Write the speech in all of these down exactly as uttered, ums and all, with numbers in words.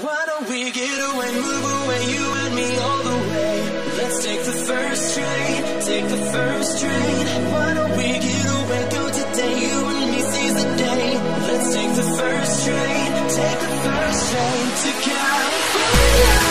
Why don't we get away, move away, you and me all the way. Let's take the first train, take the first train. Why don't we get away, go today, you and me seize the day. Let's take the first train, take the first train to California.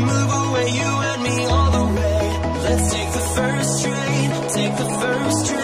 Move away, you and me all the way. Let's take the first train, take the first train.